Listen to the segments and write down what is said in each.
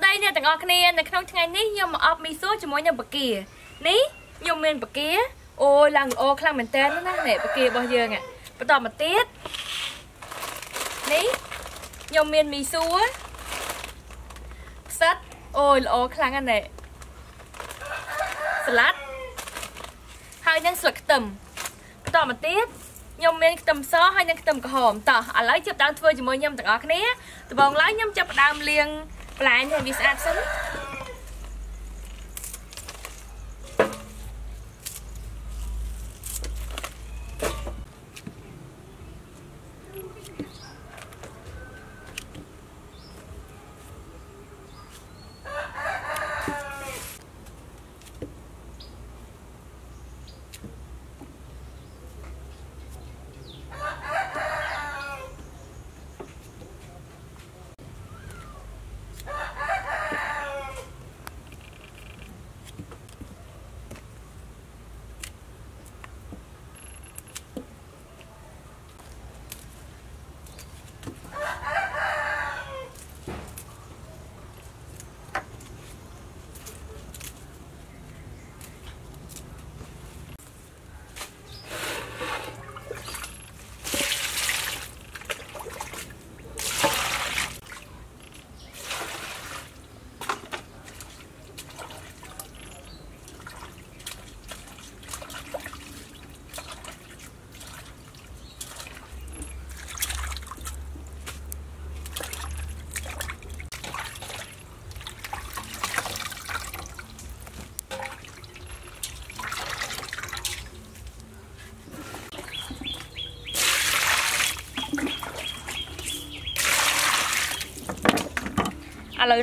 เลย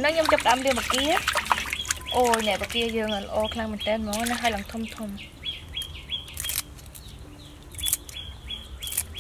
นั่งยำจับตามเดียวเมื่อกี้ โอ้ยเนี่ยเมื่อกี้เยอะเงินโอ้คลังมันเต้นมากนะให้หลังทม เอาเลยนั่งยำ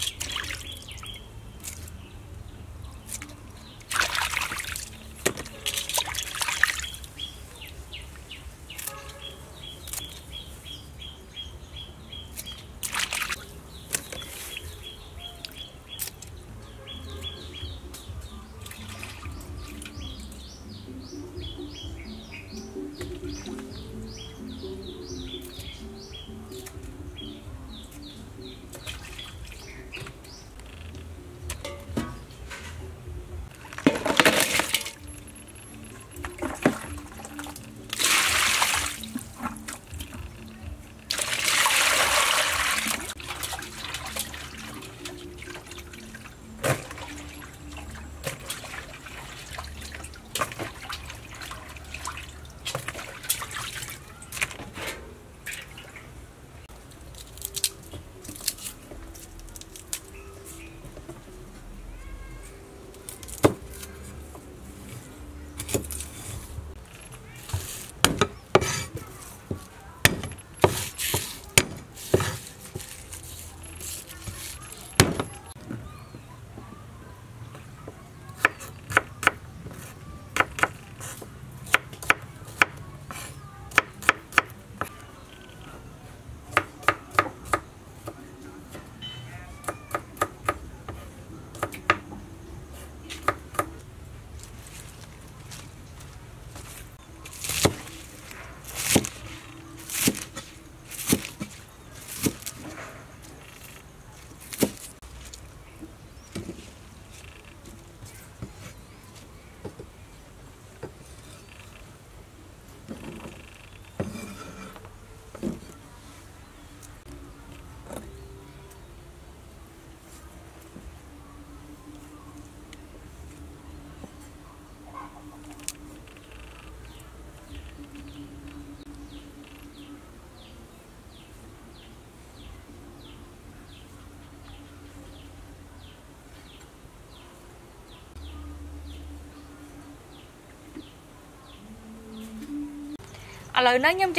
จ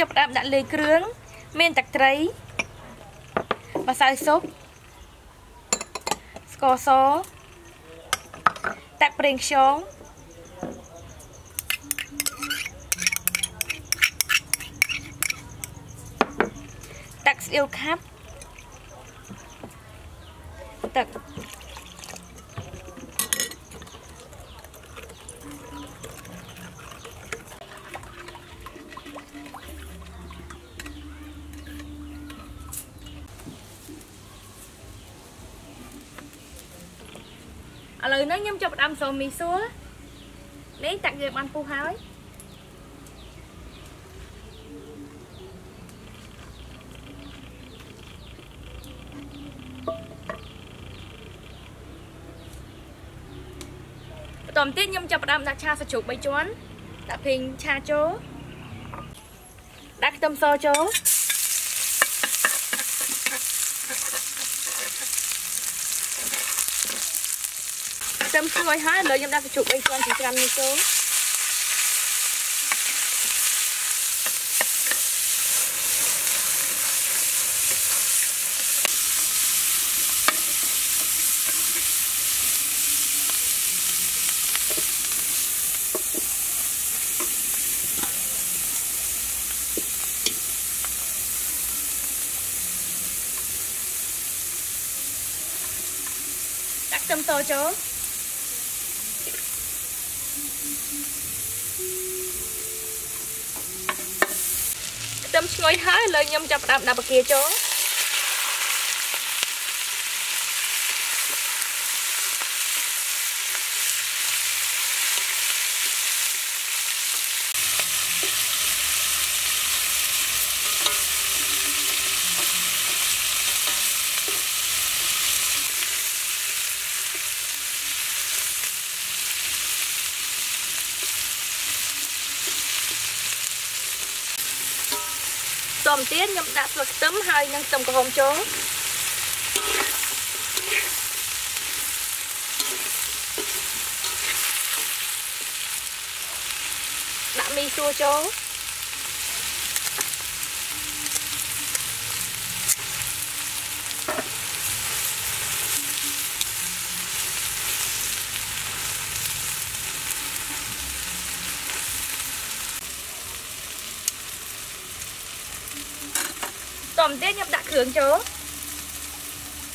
ับดาบดัดเลยเครื่องเมนตักไตรมาใส่ซุปสกอร์ซอสแตะเปล่งช้อน ตักซีอิ๊วครับ Hãy subscribe cho kênh Ghiền Mì Gõ Để không bỏ lỡ ở lời nó nhâm cho một đâm rồi mì xua lấy tặng về ăn phù hái tòm tiết nhâm cho một đâm đặt cha sẽ chụp mấy chón đặt hình cha chố đặt tâm so chố tâm xuôi hả lời nhâm đặt sẽ chụp mấy chón chỉ cần như chố tâm to chớ tâm ngồi hái lời nhâm chập đạp đạp kia chớ tôm tiết nhâm đã được tấm hai nhân tôm của hồng chó đã mi xua chó tôm tết nhập đã khương chớ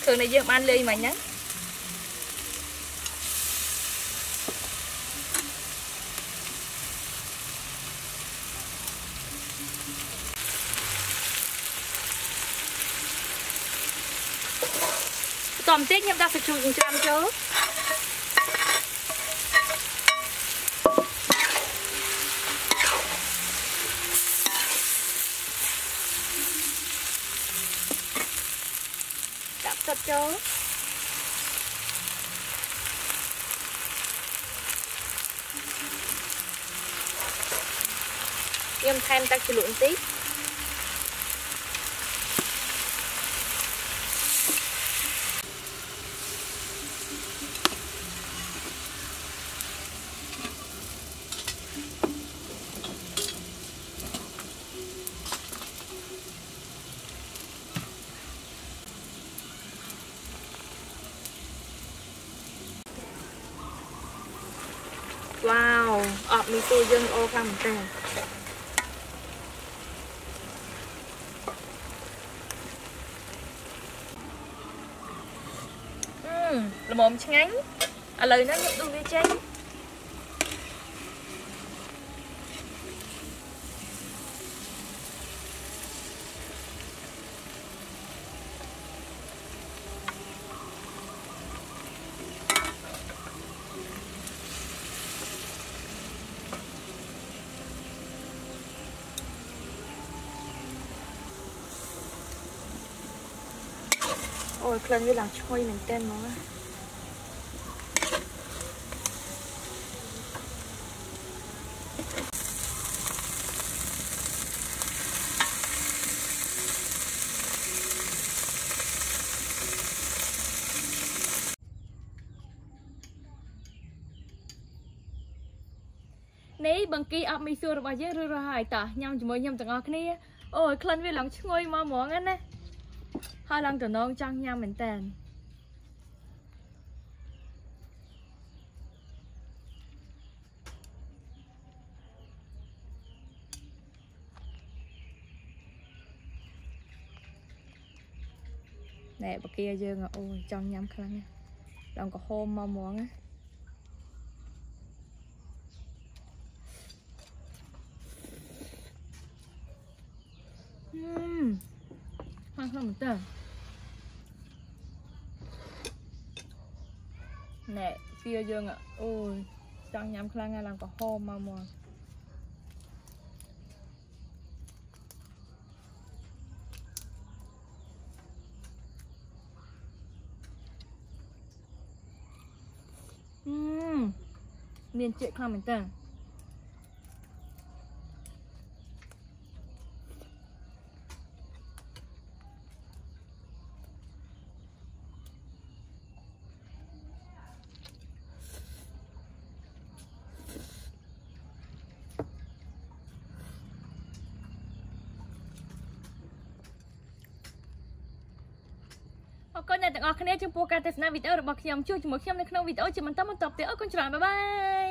khương này dường ăn lì mà nhá tôm tết nhập đã sạch chùi cho ăn chớ sắp chớ em thêm ta chỉ luận tí wow ọp mi xua dân ô khăn tè là mồm ngánh à lời nó nhục đu vi chanh ôi lần như làm chui mình tên nó này bằng kia ấp mi xua rồi chứ rồi hại tả nhầm chỉ mới nhầm chẳng ngọt này ôi lần như làm chui mà mỏng anh nè hai lần từ non trăng nhau mình tàn nè bà kia dương ôi trăng nhắm khăn nha đồng có hôm mau muốn á hoang không tờ nè kia dương ạ. Ôi chẳng nhắm khăn ngay làm có hôm mà mòn. Miền trệ khăn mình tên. Các bạn hãy đăng kí cho kênh lalaschool để không bỏ lỡ những video hấp dẫn.